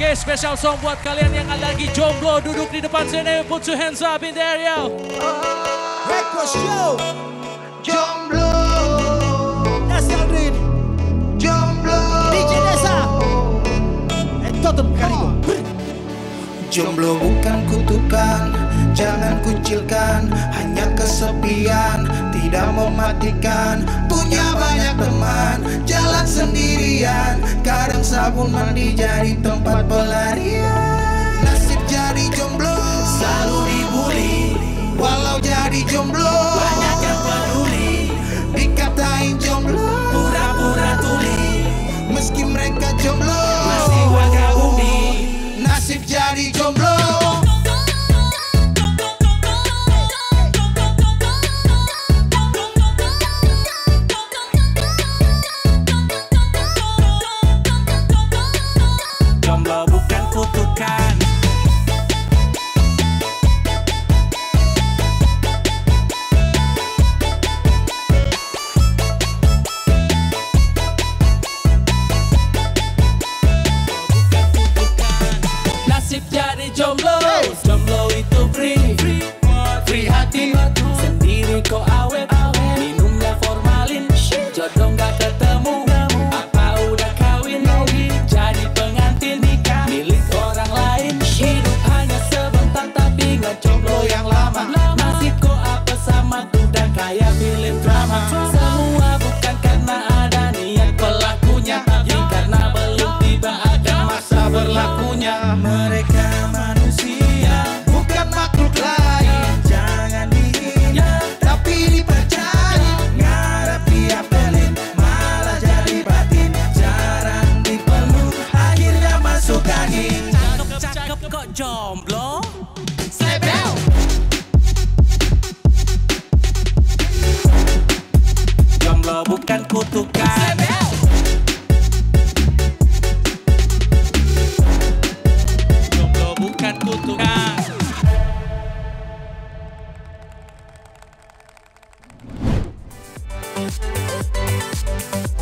Oke, special song buat kalian yang lagi jomblo duduk di depan sini. Put your hands up in the area. ECKO SHOW. Jomblo. Nasdrin. Jomblo. DJ Desa. Totem Karibu. Jomblo bukan kutukan, jangan kucilkan. Hanya kesepian, tidak mematikan. Punya banyak teman, jalan sendirian. Kadang sabun mandi jadi tempat pelarian. Nasib jadi jomblo, selalu dibully. Walau jadi jomblo, banyak yang peduli. Dikatain jomblo, pura-pura tuli. Meski mereka jomblo, masih warga bumi. Nasib jadi jomblo. Jomblo bukan kutukan. Nasib jadi jomblo, jomblo itu free, free hati, sendiri kok awet, minumnya formalin, jodoh gak ketemu, apa udah kawin, jadi pengantin nikah, milik orang lain, hidup hanya sebentar tapi gak jomblo yang lama, nasib kok apa sama tuh dan kayak film drama, semua bukan karena ada niat pelakunya, tapi karena belum tiba ada masa berlakunya. Kok jomblo? Sebel. Jomblo bukan kutukan. Sebel. Jomblo bukan kutukan.